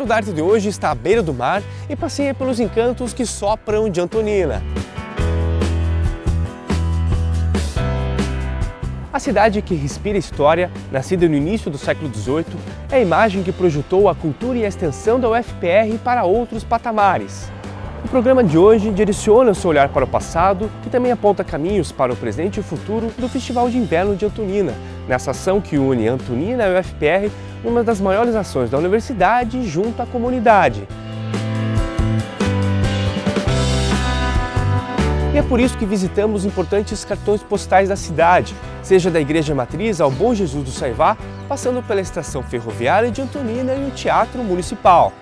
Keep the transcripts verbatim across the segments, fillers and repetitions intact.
Estado da Arte de hoje está à beira do mar e passeia pelos encantos que sopram de Antonina. A cidade que respira história, nascida no início do século dezoito, é a imagem que projetou a cultura e a extensão da U F P R para outros patamares. O programa de hoje direciona o seu olhar para o passado e também aponta caminhos para o presente e o futuro do Festival de Inverno de Antonina, nessa ação que une Antonina e a U F P R numa das maiores ações da universidade junto à comunidade. E é por isso que visitamos importantes cartões postais da cidade, seja da Igreja Matriz ao Bom Jesus do Saivá, passando pela estação ferroviária de Antonina e o Teatro Municipal.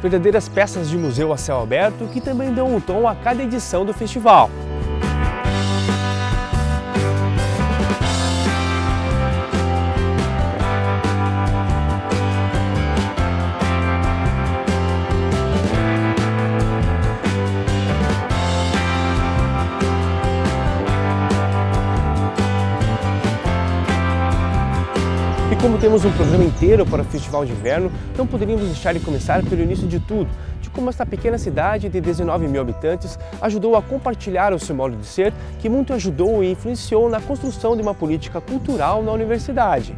Verdadeiras peças de museu a céu aberto que também dão um tom a cada edição do festival. Como temos um programa inteiro para o Festival de Inverno, não poderíamos deixar de começar pelo início de tudo, de como esta pequena cidade de dezenove mil habitantes ajudou a compartilhar o seu modo de ser, que muito ajudou e influenciou na construção de uma política cultural na universidade.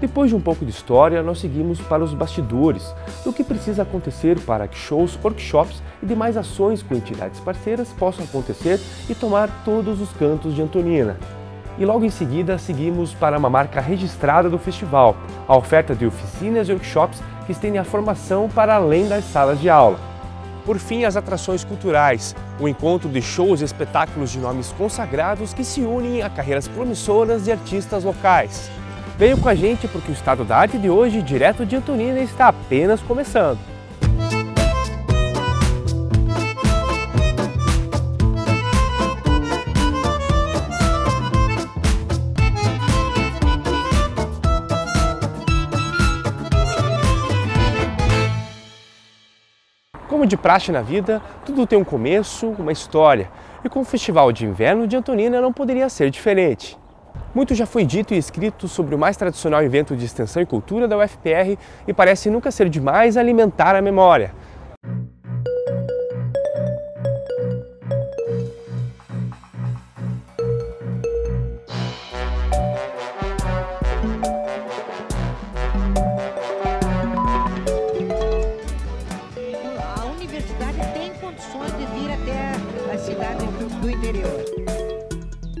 Depois de um pouco de história, nós seguimos para os bastidores, do que precisa acontecer para que shows, workshops e demais ações com entidades parceiras possam acontecer e tomar todos os cantos de Antonina. E logo em seguida seguimos para uma marca registrada do festival, a oferta de oficinas e workshops que estendem a formação para além das salas de aula. Por fim, as atrações culturais, o encontro de shows e espetáculos de nomes consagrados que se unem a carreiras promissoras de artistas locais. Venham com a gente porque o Estado da Arte de hoje, direto de Antonina, está apenas começando. Como de praxe na vida, tudo tem um começo, uma história, e com o Festival de Inverno de Antonina não poderia ser diferente. Muito já foi dito e escrito sobre o mais tradicional evento de extensão e cultura da U F P R e parece nunca ser demais alimentar a memória.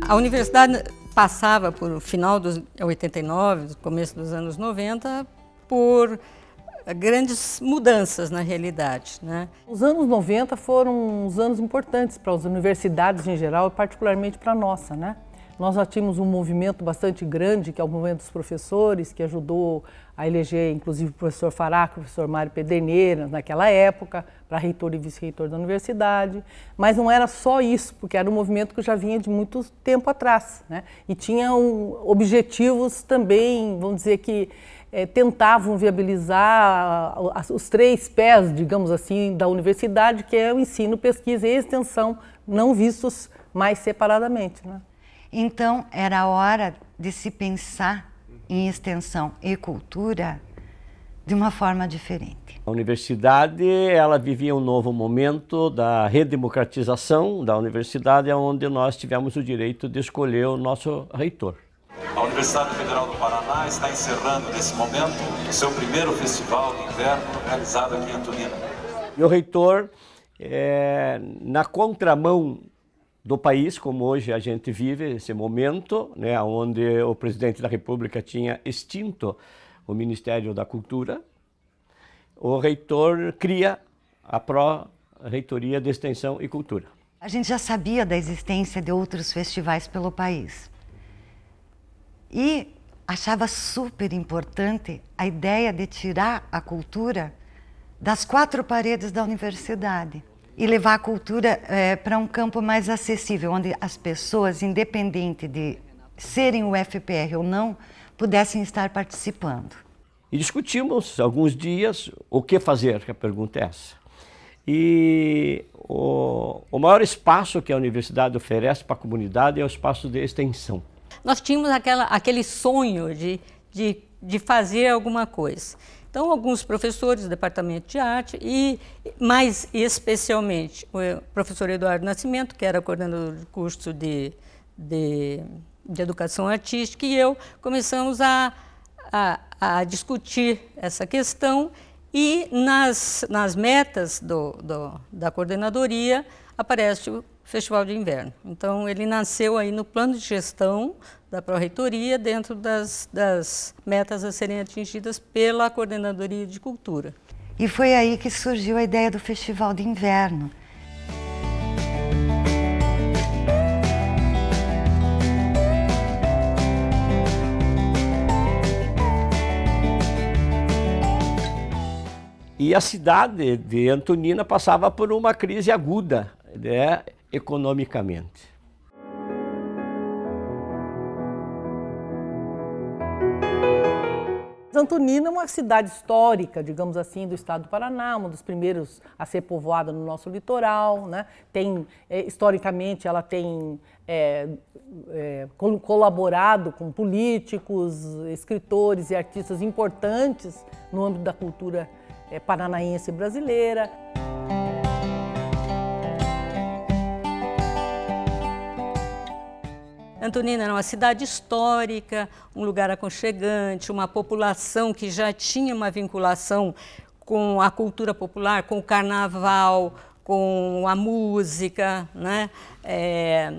A universidade passava, por o final dos oitenta e nove, começo dos anos noventa, por grandes mudanças na realidade, né? Os anos noventa foram os anos importantes para as universidades em geral, e particularmente para a nossa, né? Nós já tínhamos um movimento bastante grande, que é o movimento dos professores, que ajudou a eleger, inclusive, o professor Faraco, o professor Mário Pederneira, naquela época, para reitor e vice-reitor da universidade. Mas não era só isso, porque era um movimento que já vinha de muito tempo atrás, né? E tinha um, objetivos também, vamos dizer que é, tentavam viabilizar os três pés, digamos assim, da universidade, que é o ensino, pesquisa e extensão, não vistos mais separadamente, né? Então, era a hora de se pensar em extensão e cultura de uma forma diferente. A universidade, ela vivia um novo momento da redemocratização da universidade, onde nós tivemos o direito de escolher o nosso reitor. A Universidade Federal do Paraná está encerrando, nesse momento, o seu primeiro festival de inverno realizado aqui em Antonina. E o reitor, é, na contramão do país, como hoje a gente vive esse momento, né, onde o presidente da República tinha extinto o Ministério da Cultura, o reitor cria a Pró-Reitoria de Extensão e Cultura. A gente já sabia da existência de outros festivais pelo país e achava super importante a ideia de tirar a cultura das quatro paredes da universidade e levar a cultura é, para um campo mais acessível, onde as pessoas, independente de serem U F P R ou não, pudessem estar participando. E discutimos alguns dias o que fazer, que a pergunta é essa. E o, o maior espaço que a universidade oferece para a comunidade é o espaço de extensão. Nós tínhamos aquela, aquele sonho de, de, de fazer alguma coisa. Então, alguns professores do Departamento de Arte e, mais especialmente, o professor Eduardo Nascimento, que era coordenador do curso de, de, de Educação Artística, e eu começamos a, a, a discutir essa questão e nas, nas metas do, do, da coordenadoria aparece o Festival de Inverno. Então, ele nasceu aí no plano de gestão da Pró-Reitoria, dentro das, das metas a serem atingidas pela Coordenadoria de Cultura. E foi aí que surgiu a ideia do Festival de Inverno. E a cidade de Antonina passava por uma crise aguda, né, economicamente. Antonina é uma cidade histórica, digamos assim, do estado do Paraná, uma dos primeiros a ser povoada no nosso litoral, né? Tem, é, historicamente, ela tem é, é, colaborado com políticos, escritores e artistas importantes no âmbito da cultura é, paranaense brasileira. Antonina era uma cidade histórica, um lugar aconchegante, uma população que já tinha uma vinculação com a cultura popular, com o carnaval, com a música, né? É,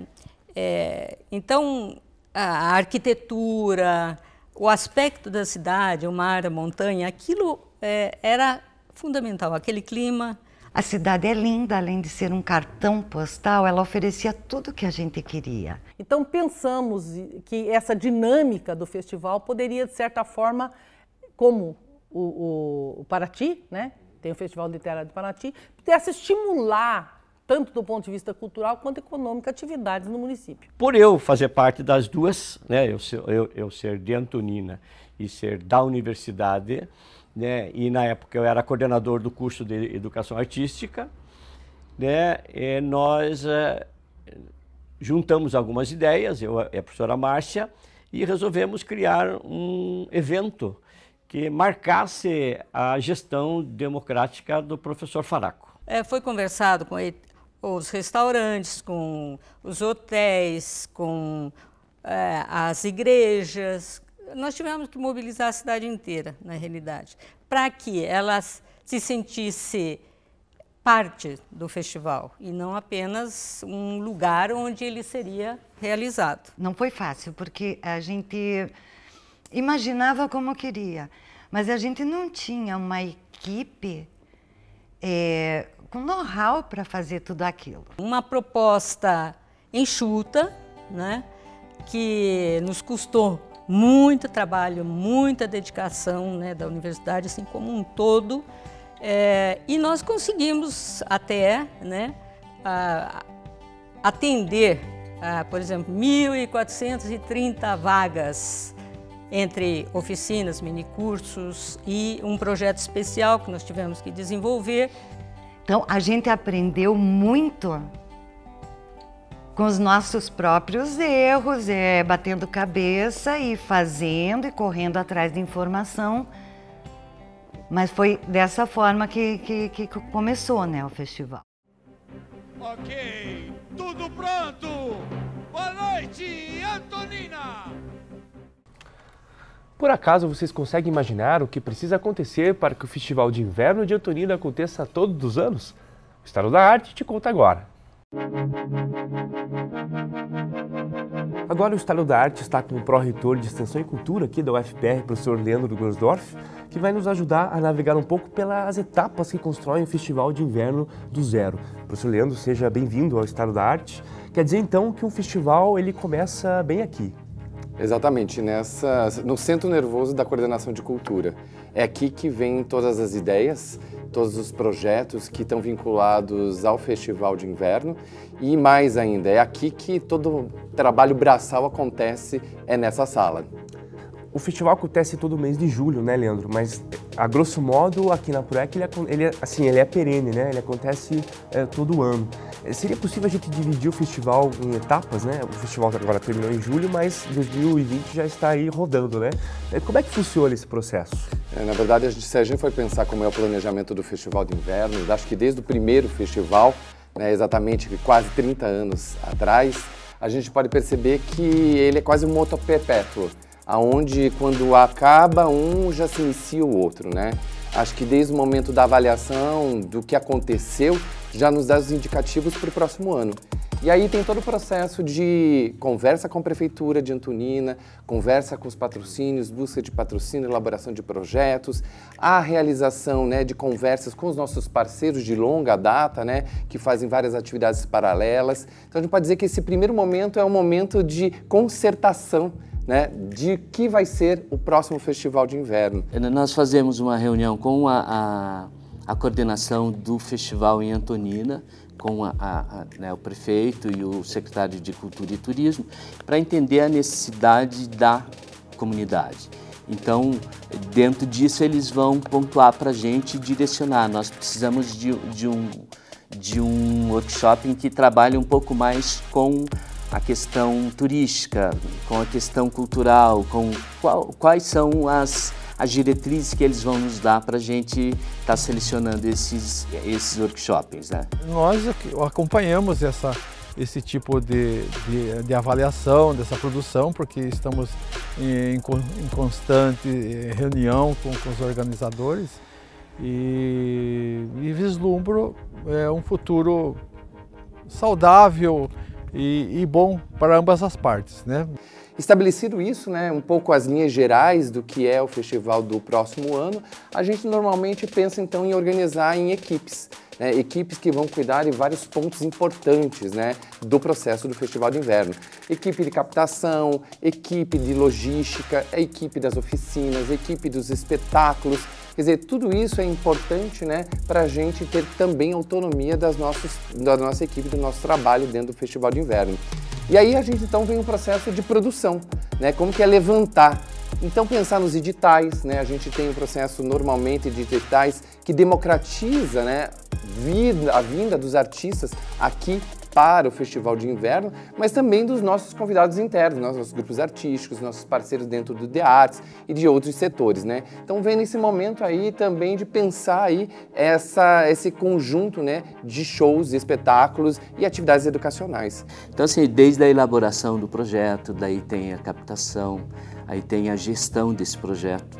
é, então, a arquitetura, o aspecto da cidade, o mar, a montanha, aquilo é, era fundamental, aquele clima. A cidade é linda, além de ser um cartão postal, ela oferecia tudo o que a gente queria. Então pensamos que essa dinâmica do festival poderia, de certa forma, como o, o, o Paraty, né? Tem o Festival Literário de Paraty, pudesse estimular, tanto do ponto de vista cultural quanto econômico, atividades no município. Por eu fazer parte das duas, né? eu, eu, eu ser de Antonina e ser da universidade, né? E na época eu era coordenador do curso de Educação Artística, né? E nós é, juntamos algumas ideias, eu e a professora Márcia, e resolvemos criar um evento que marcasse a gestão democrática do professor Faraco. É, foi conversado com os restaurantes, com os hotéis, com é, as igrejas. Nós tivemos que mobilizar a cidade inteira, na realidade, para que ela se sentisse parte do festival e não apenas um lugar onde ele seria realizado. Não foi fácil, porque a gente imaginava como queria, mas a gente não tinha uma equipe é, com know-how para fazer tudo aquilo. Uma proposta enxuta, né, que nos custou muito trabalho, muita dedicação, né, da universidade, assim como um todo. É, e nós conseguimos até, né, a, atender, a, por exemplo, mil quatrocentas e trinta vagas entre oficinas, minicursos e um projeto especial que nós tivemos que desenvolver. Então, a gente aprendeu muito com os nossos próprios erros, é, batendo cabeça e fazendo e correndo atrás de informação. Mas foi dessa forma que, que, que começou, né, o festival. Ok, tudo pronto! Boa noite, Antonina! Por acaso vocês conseguem imaginar o que precisa acontecer para que o Festival de Inverno de Antonina aconteça todos os anos? O Estado da Arte te conta agora. Agora o Estado da Arte está com o pró-reitor de Extensão e Cultura aqui da U F P R, professor Leandro Gorsdorf, que vai nos ajudar a navegar um pouco pelas etapas que constroem o Festival de Inverno do Zero. Professor Leandro, seja bem-vindo ao Estado da Arte. Quer dizer então que o festival ele começa bem aqui. Exatamente, nessa, no centro nervoso da coordenação de cultura. É aqui que vêm todas as ideias, todos os projetos que estão vinculados ao Festival de Inverno e mais ainda, é aqui que todo trabalho braçal acontece, é nessa sala. O festival acontece todo mês de julho, né, Leandro? Mas, a grosso modo, aqui na PROEC, ele é, ele é, assim, ele é perene, né? Ele acontece é, todo ano. Seria possível a gente dividir o festival em etapas, né? O festival agora terminou em julho, mas dois mil e vinte já está aí rodando, né? Como é que funciona esse processo? É, na verdade, a gente, se a gente for pensar como é o planejamento do Festival de Inverno, acho que desde o primeiro festival, né, exatamente quase trinta anos atrás, a gente pode perceber que ele é quase um moto perpétuo, aonde quando acaba um, já se inicia o outro, né? Acho que desde o momento da avaliação do que aconteceu, já nos dá os indicativos para o próximo ano. E aí tem todo o processo de conversa com a Prefeitura de Antonina, conversa com os patrocínios, busca de patrocínio, elaboração de projetos, a realização, né, de conversas com os nossos parceiros de longa data, né, que fazem várias atividades paralelas. Então a gente pode dizer que esse primeiro momento é um momento de concertação, né, de que vai ser o próximo Festival de Inverno. Nós fazemos uma reunião com a, a, a coordenação do festival em Antonina, com a, a, a, né, o prefeito e o secretário de Cultura e Turismo, para entender a necessidade da comunidade. Então, dentro disso, eles vão pontuar para a gente e direcionar. Nós precisamos de, de, um, de um workshop em que trabalhe um pouco mais com a questão turística, com a questão cultural, com qual, quais são as, as diretrizes que eles vão nos dar para a gente estar tá selecionando esses, esses workshops, né? Nós acompanhamos essa, esse tipo de, de, de avaliação, dessa produção, porque estamos em, em constante reunião com, com os organizadores e, e vislumbro é, um futuro saudável, E, e bom para ambas as partes, né? Estabelecido isso, né, um pouco as linhas gerais do que é o festival do próximo ano, a gente normalmente pensa então em organizar em equipes, né, equipes que vão cuidar de vários pontos importantes, né, do processo do Festival de Inverno. Equipe de captação, equipe de logística, a equipe das oficinas, a equipe dos espetáculos. Quer dizer, tudo isso é importante, né, para a gente ter também autonomia das nossas, da nossa equipe, do nosso trabalho dentro do Festival de Inverno. E aí a gente então vem um processo de produção, né, como que é levantar. Então pensar nos editais, né, a gente tem um processo normalmente de editais que democratiza, né, a vinda dos artistas aqui para o Festival de Inverno, mas também dos nossos convidados internos, nossos grupos artísticos, nossos parceiros dentro do de artes e de outros setores, né? Então vem nesse momento aí também de pensar aí essa, esse conjunto, né, de shows, espetáculos e atividades educacionais. Então assim, desde a elaboração do projeto, daí tem a captação, aí tem a gestão desse projeto.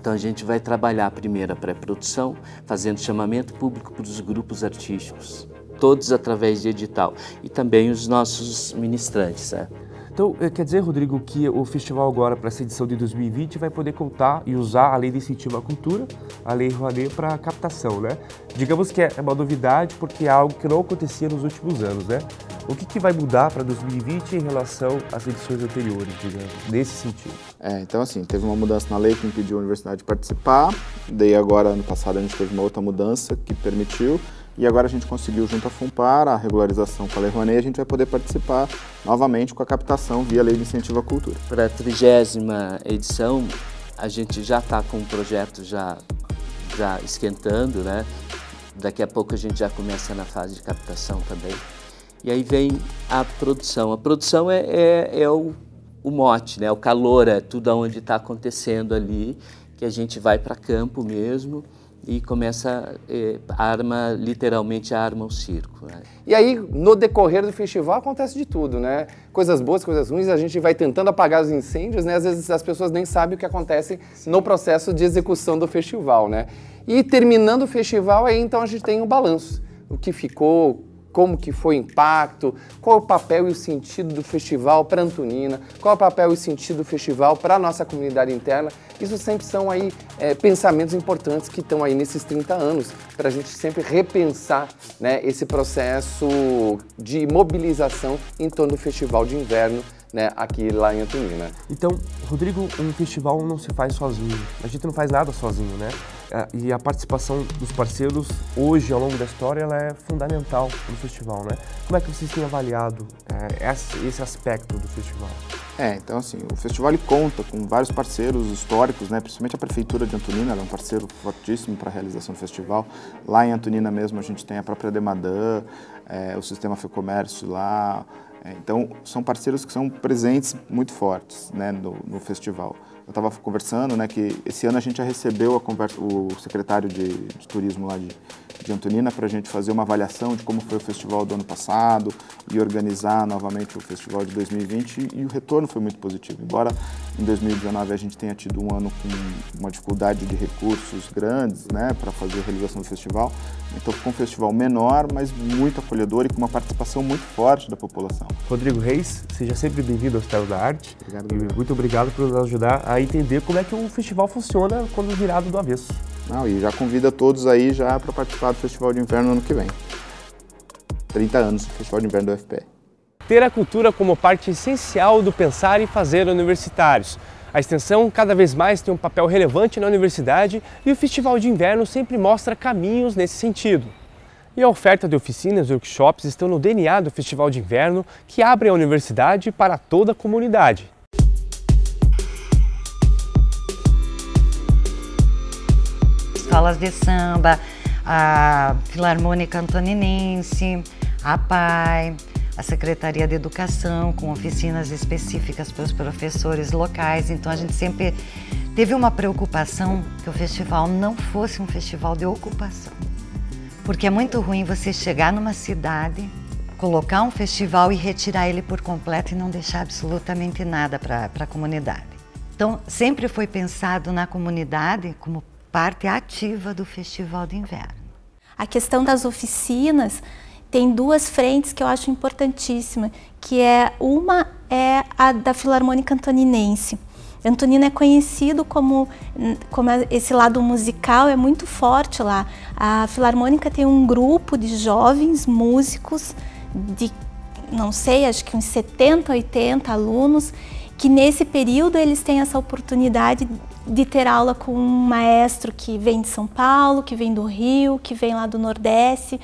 Então a gente vai trabalhar primeiro a pré-produção, fazendo chamamento público para os grupos artísticos, todos através de edital, e também os nossos ministrantes, né? Então, quer dizer, Rodrigo, que o festival agora, para essa edição de dois mil e vinte, vai poder contar e usar a Lei de Incentivo à Cultura, a Lei Rouanet, para captação, né? Digamos que é uma novidade porque é algo que não acontecia nos últimos anos, né? O que, que vai mudar para dois mil e vinte em relação às edições anteriores, digamos, nesse sentido? É, então assim, teve uma mudança na lei que impediu a universidade de participar, daí agora, ano passado, a gente teve uma outra mudança que permitiu, e agora a gente conseguiu, junto à FUMPAR, a regularização com a Lei Rouanet, a gente vai poder participar novamente com a captação via Lei de Incentivo à Cultura. Para a trigésima edição, a gente já está com o projeto já, já esquentando, né? Daqui a pouco a gente já começa na fase de captação também. E aí vem a produção. A produção é, é, é o, o mote, né? O calor, é tudo onde está acontecendo ali, que a gente vai para campo mesmo, e começa, eh, arma, literalmente arma o circo, né? E aí, no decorrer do festival, acontece de tudo, né? Coisas boas, coisas ruins, a gente vai tentando apagar os incêndios, né? Às vezes as pessoas nem sabem o que acontece no processo de execução do festival, né? E terminando o festival, aí então a gente tem um balanço. O que ficou, como que foi o impacto, qual o papel e o sentido do festival para Antonina, qual o papel e o sentido do festival para a nossa comunidade interna. Isso sempre são aí, é, pensamentos importantes que estão aí nesses trinta anos, para a gente sempre repensar, né, esse processo de mobilização em torno do Festival de Inverno, né, aqui lá em Antonina. Então, Rodrigo, um festival não se faz sozinho, a gente não faz nada sozinho, né? E a participação dos parceiros hoje, ao longo da história, ela é fundamental no festival, né? Como é que vocês têm avaliado é, esse aspecto do festival? É, então assim, o festival ele conta com vários parceiros históricos, né? Principalmente a prefeitura de Antonina, ela é um parceiro fortíssimo para a realização do festival. Lá em Antonina mesmo a gente tem a própria Demadã, é, o sistema Fecomércio lá. É, então são parceiros que são presentes muito fortes, né, no, no festival. Eu estava conversando, né, que esse ano a gente já recebeu a conversa, o secretário de, de turismo lá de, de Antonina para a gente fazer uma avaliação de como foi o festival do ano passado e organizar novamente o festival de dois mil e vinte, e o retorno foi muito positivo. Embora em dois mil e dezenove a gente tenha tido um ano com uma dificuldade de recursos grandes, né, para fazer a realização do festival, então ficou um festival menor, mas muito acolhedor e com uma participação muito forte da população. Rodrigo Reis, seja sempre bem-vindo ao Estado da Arte. Obrigado, e muito obrigado por nos ajudar a entender como é que um festival funciona quando virado do avesso. Não, e já convida todos aí já para participar do Festival de Inverno ano que vem. trinta anos do Festival de Inverno da U F P R. Ter a cultura como parte essencial do pensar e fazer universitários. A extensão cada vez mais tem um papel relevante na universidade e o Festival de Inverno sempre mostra caminhos nesse sentido. E a oferta de oficinas e workshops estão no D N A do Festival de Inverno, que abre a universidade para toda a comunidade. Escolas de samba, a Filarmônica Antoninense, a APAE, a Secretaria de Educação, com oficinas específicas para os professores locais. Então a gente sempre teve uma preocupação que o festival não fosse um festival de ocupação. Porque é muito ruim você chegar numa cidade, colocar um festival e retirar ele por completo e não deixar absolutamente nada para a comunidade. Então sempre foi pensado na comunidade como parte ativa do Festival de Inverno. A questão das oficinas tem duas frentes que eu acho importantíssima, que é uma é a da Filarmônica Antoninense. Antonina é conhecido como, como esse lado musical, é muito forte lá. A Filarmônica tem um grupo de jovens músicos de, não sei, acho que uns setenta, oitenta alunos, que nesse período eles têm essa oportunidade de ter aula com um maestro que vem de São Paulo, que vem do Rio, que vem lá do Nordeste.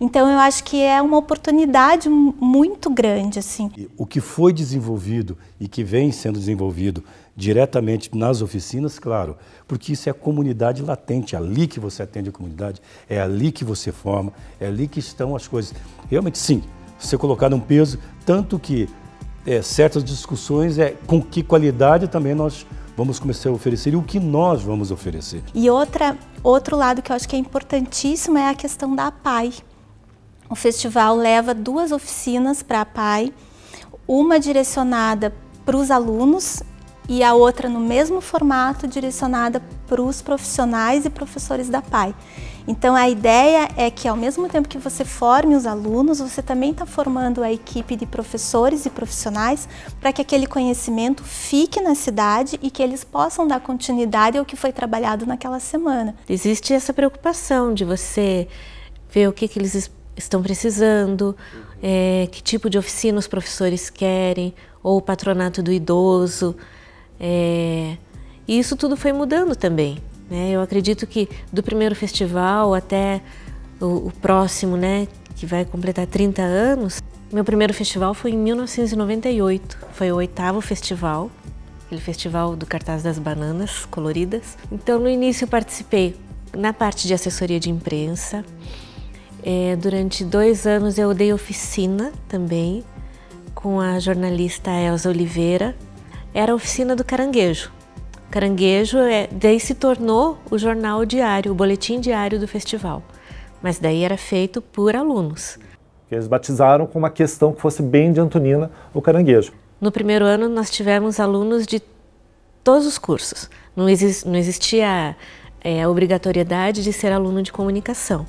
Então eu acho que é uma oportunidade muito grande, assim. O que foi desenvolvido e que vem sendo desenvolvido diretamente nas oficinas, claro, porque isso é a comunidade latente, é ali que você atende a comunidade, é ali que você forma, é ali que estão as coisas. Realmente sim, você colocar um peso, tanto que É, certas discussões é com que qualidade também nós vamos começar a oferecer e o que nós vamos oferecer. E outra, outro lado que eu acho que é importantíssimo é a questão da APAE. O festival leva duas oficinas para a APAE, uma direcionada para os alunos e a outra no mesmo formato direcionada para os profissionais e professores da APAE. Então a ideia é que ao mesmo tempo que você forme os alunos, você também está formando a equipe de professores e profissionais para que aquele conhecimento fique na cidade e que eles possam dar continuidade ao que foi trabalhado naquela semana. Existe essa preocupação de você ver o que, que eles estão precisando, é, que tipo de oficina os professores querem, ou o patronato do idoso. É, e isso tudo foi mudando também. Eu acredito que do primeiro festival até o, o próximo, né, que vai completar trinta anos, meu primeiro festival foi em mil novecentos e noventa e oito, foi o oitavo festival, aquele festival do cartaz das bananas coloridas. Então no início eu participei na parte de assessoria de imprensa, é, durante dois anos eu dei oficina também com a jornalista Elsa Oliveira, era a oficina do caranguejo. Caranguejo é, daí se tornou o jornal diário, o boletim diário do festival. Mas daí era feito por alunos. Eles batizaram com uma questão que fosse bem de Antonina, o caranguejo. No primeiro ano nós tivemos alunos de todos os cursos. Não, exi não existia é, a obrigatoriedade de ser aluno de comunicação.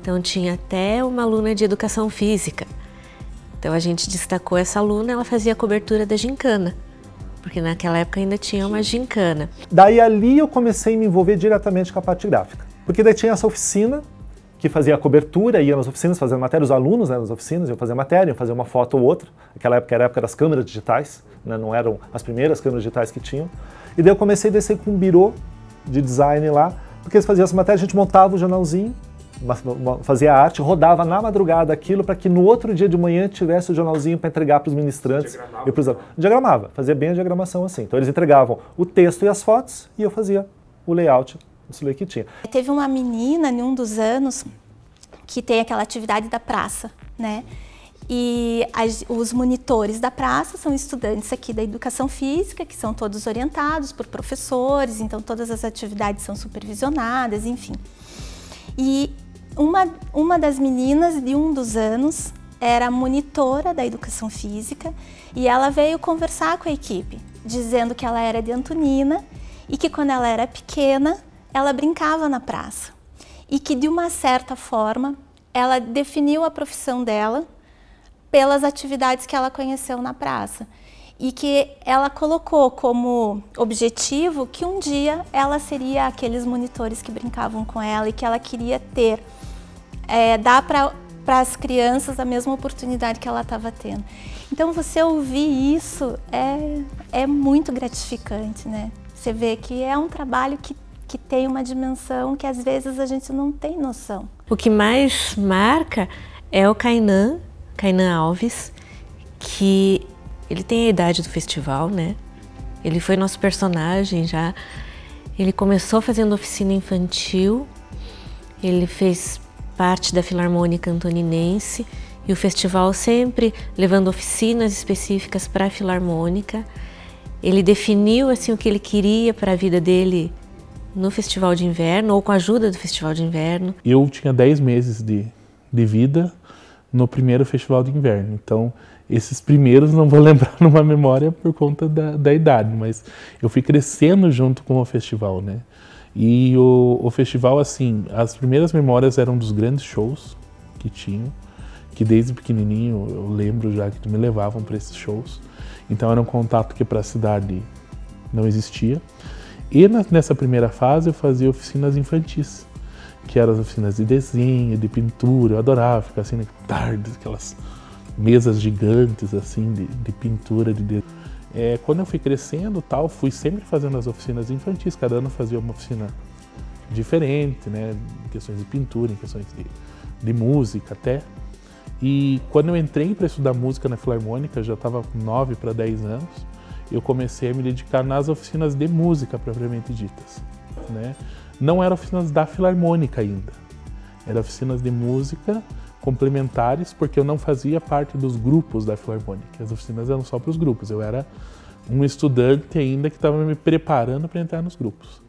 Então tinha até uma aluna de educação física. Então a gente destacou essa aluna, ela fazia a cobertura da gincana, porque naquela época ainda tinha uma gincana. Daí ali eu comecei a me envolver diretamente com a parte gráfica, porque daí tinha essa oficina que fazia a cobertura, ia nas oficinas fazendo matéria, os alunos, né, nas oficinas iam fazer matéria, iam fazer uma foto ou outra. Naquela época era a época das câmeras digitais, né, não eram as primeiras câmeras digitais que tinham. E daí eu comecei a descer com um birô de design lá, porque eles faziam essa matéria, a gente montava o jornalzinho, fazia a arte, rodava na madrugada aquilo para que no outro dia de manhã tivesse o jornalzinho para entregar para os ministrantes. Diagramava, e pros... Diagramava, fazia bem a diagramação assim. Então eles entregavam o texto e as fotos e eu fazia o layout disso daí que tinha. Teve uma menina em um dos anos que tem aquela atividade da praça, né? E as, os monitores da praça são estudantes aqui da educação física, que são todos orientados por professores, então todas as atividades são supervisionadas, enfim. E uma, uma das meninas de um dos anos era monitora da educação física e ela veio conversar com a equipe, dizendo que ela era de Antonina e que quando ela era pequena, ela brincava na praça. E que de uma certa forma, ela definiu a profissão dela pelas atividades que ela conheceu na praça e que ela colocou como objetivo que um dia ela seria aqueles monitores que brincavam com ela e que ela queria ter, é, dar para as crianças a mesma oportunidade que ela estava tendo. Então você ouvir isso é, é muito gratificante, né? Você vê que é um trabalho que que tem uma dimensão que às vezes a gente não tem noção. O que mais marca é o Cainan, Cainan Alves, que ele tem a idade do festival, né? Ele foi nosso personagem já. Ele começou fazendo oficina infantil, ele fez parte da Filarmônica Antoninense e o festival sempre levando oficinas específicas para a Filarmônica. Ele definiu assim o que ele queria para a vida dele no Festival de Inverno ou com a ajuda do Festival de Inverno. Eu tinha dez meses de, de vida no primeiro Festival de Inverno, então esses primeiros não vou lembrar numa memória por conta da, da idade, mas eu fui crescendo junto com o festival, né? E o, o festival, assim, as primeiras memórias eram dos grandes shows que tinham, que desde pequenininho eu lembro já que me levavam para esses shows, então era um contato que para a cidade não existia. E nessa primeira fase eu fazia oficinas infantis, que eram as oficinas de desenho, de pintura. Eu adorava ficar assim na tarde, aquelas mesas gigantes assim de, de pintura, de desenho. É, quando eu fui crescendo tal, fui sempre fazendo as oficinas infantis, cada ano eu fazia uma oficina diferente, né, em questões de pintura, em questões de, de música até. E quando eu entrei para estudar música na Filarmônica, eu já estava com nove para dez anos, eu comecei a me dedicar nas oficinas de música propriamente ditas, né? Não eram oficinas da Filarmônica ainda, eram oficinas de música complementares, porque eu não fazia parte dos grupos da Filarmônica, as oficinas eram só para os grupos, eu era um estudante ainda que estava me preparando para entrar nos grupos.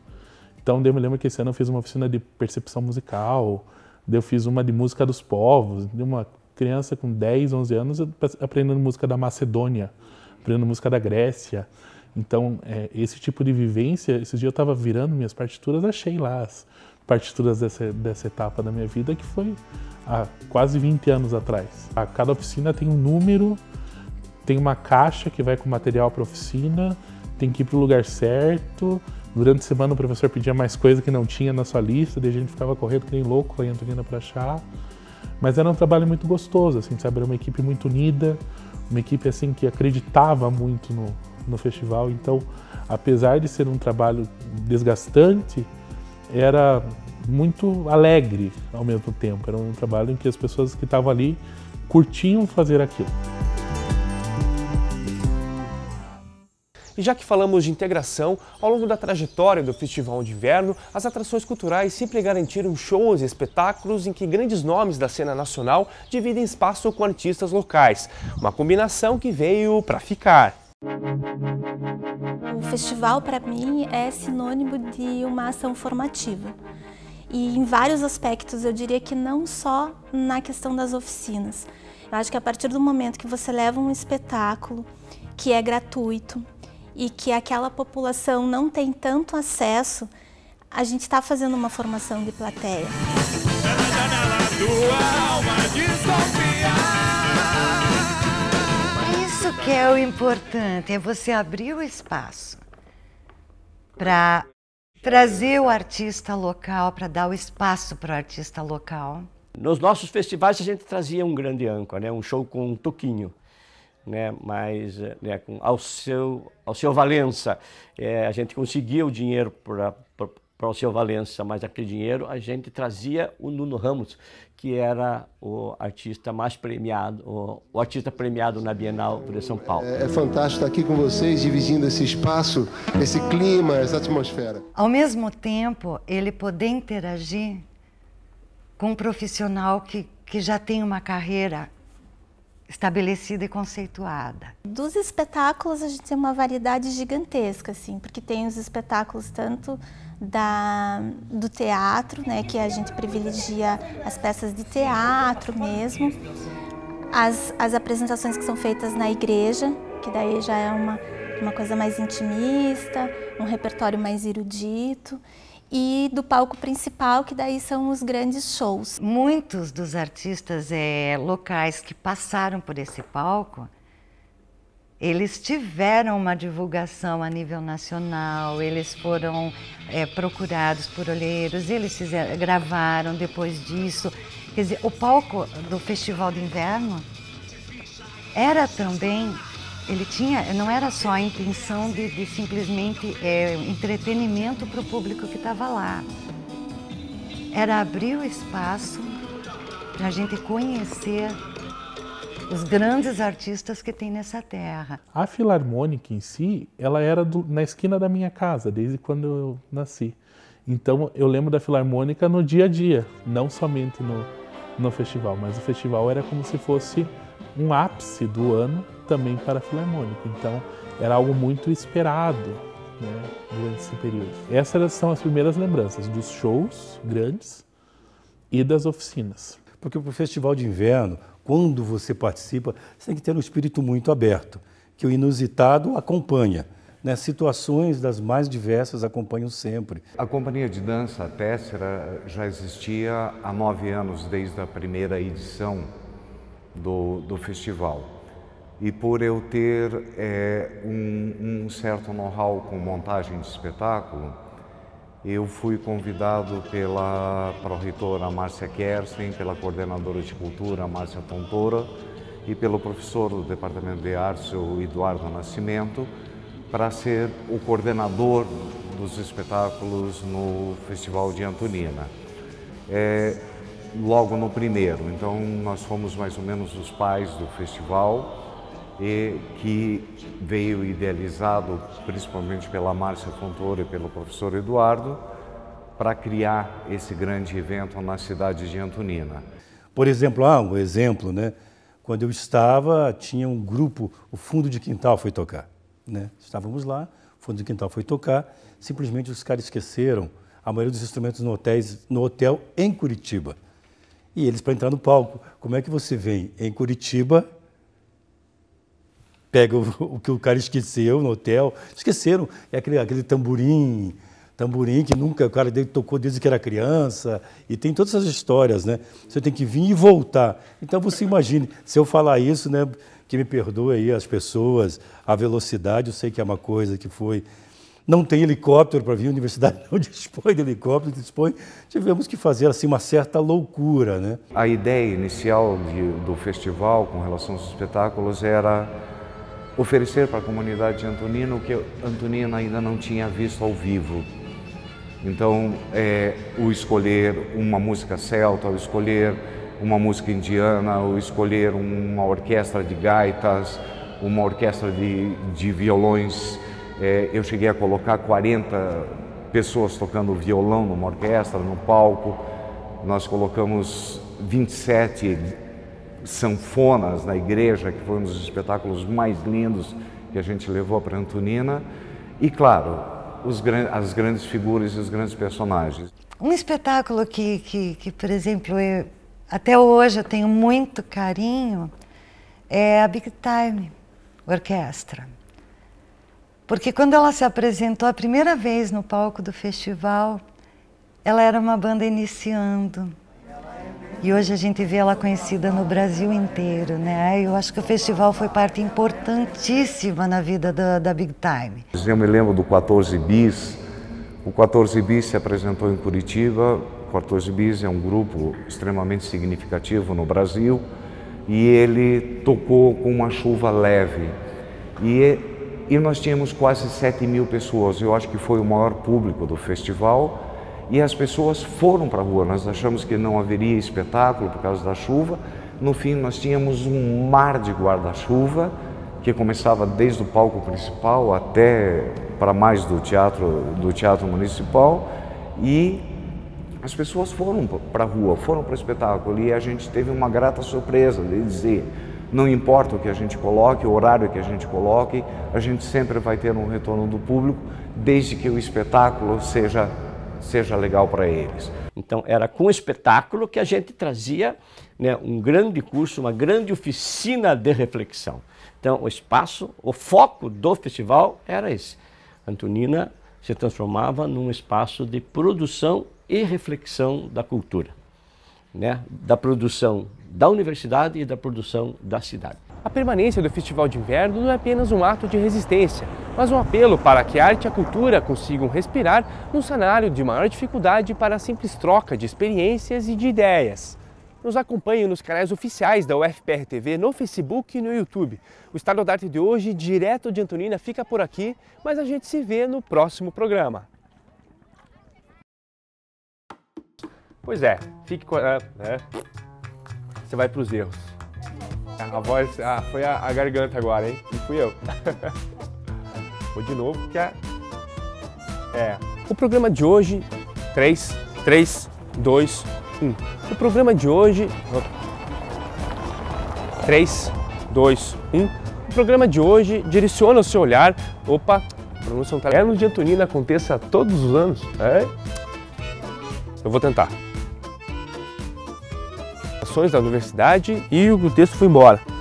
Então eu me lembro que esse ano eu fiz uma oficina de percepção musical, eu fiz uma de música dos povos, de uma criança com dez, onze anos aprendendo música da Macedônia, aprendendo música da Grécia. Então, é, esse tipo de vivência, esse dia eu estava virando minhas partituras, achei lá as partituras dessa, dessa etapa da minha vida, que foi há quase vinte anos atrás. A cada oficina tem um número, tem uma caixa que vai com material para a oficina, tem que ir para o lugar certo. Durante a semana o professor pedia mais coisa que não tinha na sua lista, daí a gente ficava correndo que nem louco, aí Antonina para achar. Mas era um trabalho muito gostoso, assim, sabe? Era uma equipe muito unida, uma equipe assim que acreditava muito no, no festival, então apesar de ser um trabalho desgastante, era muito alegre ao mesmo tempo, era um trabalho em que as pessoas que estavam ali curtiam fazer aquilo. E já que falamos de integração, ao longo da trajetória do Festival de Inverno, as atrações culturais sempre garantiram shows e espetáculos em que grandes nomes da cena nacional dividem espaço com artistas locais. Uma combinação que veio para ficar. O festival, para mim, é sinônimo de uma ação formativa. E em vários aspectos, eu diria que não só na questão das oficinas. Eu acho que a partir do momento que você leva um espetáculo que é gratuito, e que aquela população não tem tanto acesso, a gente está fazendo uma formação de plateia. Isso que é o importante, é você abrir o espaço para trazer o artista local, para dar o espaço para o artista local. Nos nossos festivais a gente trazia um grande âncora, né? Um show com um toquinho. Né, mas né, com Alceu, Alceu Valença, é, a gente conseguia o dinheiro para para o Alceu Valença, mas aquele dinheiro a gente trazia o Nuno Ramos, que era o artista mais premiado, o, o artista premiado na Bienal de São Paulo. É, é fantástico estar aqui com vocês, dividindo esse espaço, esse clima, essa atmosfera. Ao mesmo tempo, ele poder interagir com um profissional que, que já tem uma carreira estabelecida e conceituada. Dos espetáculos a gente tem uma variedade gigantesca, assim, porque tem os espetáculos tanto da, do teatro, né, que a gente privilegia as peças de teatro mesmo, as, as apresentações que são feitas na igreja, que daí já é uma, uma coisa mais intimista, um repertório mais erudito, e do palco principal, que daí são os grandes shows. Muitos dos artistas é, locais que passaram por esse palco, eles tiveram uma divulgação a nível nacional, eles foram é, procurados por olheiros, eles fizeram, gravaram depois disso. Quer dizer, o palco do Festival de Inverno era também... Ele tinha, não era só a intenção de, de simplesmente é, entretenimento para o público que estava lá. Era abrir o espaço para a gente conhecer os grandes artistas que tem nessa terra. A Filarmônica em si, ela era do, na esquina da minha casa, desde quando eu nasci. Então eu lembro da Filarmônica no dia a dia, não somente no, no festival, mas o festival era como se fosse um ápice do ano também para a Filarmônica, então era algo muito esperado, né, durante esse período. Essas são as primeiras lembranças dos shows grandes e das oficinas. Porque para o Festival de Inverno, quando você participa, você tem que ter um espírito muito aberto, que o inusitado acompanha, né, situações das mais diversas acompanham sempre. A Companhia de Dança Tessera já existia há nove anos, desde a primeira edição do, do festival. E por eu ter é, um, um certo know-how com montagem de espetáculo, eu fui convidado pela pró-reitora Márcia Kersten, pela coordenadora de cultura Márcia Pontora e pelo professor do Departamento de Artes, o Eduardo Nascimento, para ser o coordenador dos espetáculos no Festival de Antonina. É, logo no primeiro, então nós fomos mais ou menos os pais do festival, e que veio idealizado principalmente pela Márcia Pontora e pelo professor Eduardo para criar esse grande evento na cidade de Antonina. Por exemplo, ah, um exemplo, né? Quando eu estava, tinha um grupo, o Fundo de Quintal foi tocar, né? Estávamos lá, o Fundo de Quintal foi tocar, simplesmente os caras esqueceram a maioria dos instrumentos no, hotéis, no hotel em Curitiba. E eles, para entrar no palco, como é que você vem em Curitiba, pega o, o que o cara esqueceu no hotel, esqueceram, é aquele, aquele tamborim, tamborim que nunca o cara tocou desde que era criança, e tem todas essas histórias, né? Você tem que vir e voltar. Então você imagine, se eu falar isso, né, que me perdoe aí as pessoas, a velocidade, eu sei que é uma coisa que foi... Não tem helicóptero para vir, a universidade não dispõe de helicóptero, dispõe, tivemos que fazer assim uma certa loucura, né? A ideia inicial de, do festival com relação aos espetáculos era... oferecer para a comunidade de Antonina o que Antonina ainda não tinha visto ao vivo. Então, é, o escolher uma música celta, o escolher uma música indiana, o escolher uma orquestra de gaitas, uma orquestra de, de violões. É, eu cheguei a colocar quarenta pessoas tocando violão numa orquestra, no palco. Nós colocamos vinte e sete... sanfonas na igreja, que foi um dos espetáculos mais lindos que a gente levou para Antonina, e claro, os, as grandes figuras e os grandes personagens. Um espetáculo que, que, que por exemplo, eu, até hoje eu tenho muito carinho é a Big Time Orquestra, porque quando ela se apresentou a primeira vez no palco do festival, ela era uma banda iniciando. E hoje a gente vê ela conhecida no Brasil inteiro, né? Eu acho que o festival foi parte importantíssima na vida da, da Big Time. Eu me lembro do quatorze Bis. O quatorze Bis se apresentou em Curitiba. O quatorze Bis é um grupo extremamente significativo no Brasil. E ele tocou com uma chuva leve. E e nós tínhamos quase sete mil pessoas. Eu acho que foi o maior público do festival, e as pessoas foram para a rua. Nós achamos que não haveria espetáculo por causa da chuva. No fim, nós tínhamos um mar de guarda-chuva, que começava desde o palco principal até para mais do teatro, do teatro municipal, e as pessoas foram para a rua, foram para o espetáculo, e a gente teve uma grata surpresa de dizer: não importa o que a gente coloque, o horário que a gente coloque, a gente sempre vai ter um retorno do público, desde que o espetáculo seja, seja legal para eles. Então era com o espetáculo que a gente trazia, né, um grande curso, uma grande oficina de reflexão. Então o espaço, o foco do festival era esse. Antonina se transformava num espaço de produção e reflexão da cultura, né, da produção da universidade e da produção da cidade. A permanência do Festival de Inverno não é apenas um ato de resistência, mas um apelo para que a arte e a cultura consigam respirar num cenário de maior dificuldade para a simples troca de experiências e de ideias. Nos acompanhe nos canais oficiais da U F P R T V, no Facebook e no YouTube. O Estado da Arte de hoje, direto de Antonina, fica por aqui, mas a gente se vê no próximo programa. Pois é, fique com... É, é. Você vai para os erros. A voz... Ah, foi a, a garganta agora, hein? E fui eu. Vou de novo, porque é... É. O programa de hoje... três, três, dois, um. O programa de hoje... três, dois, um. O programa de hoje direciona o seu olhar... Opa, a pronúncia não tá... O inverno de Antonina aconteça todos os anos. É? Eu vou tentar. Ações da universidade e o texto foi embora.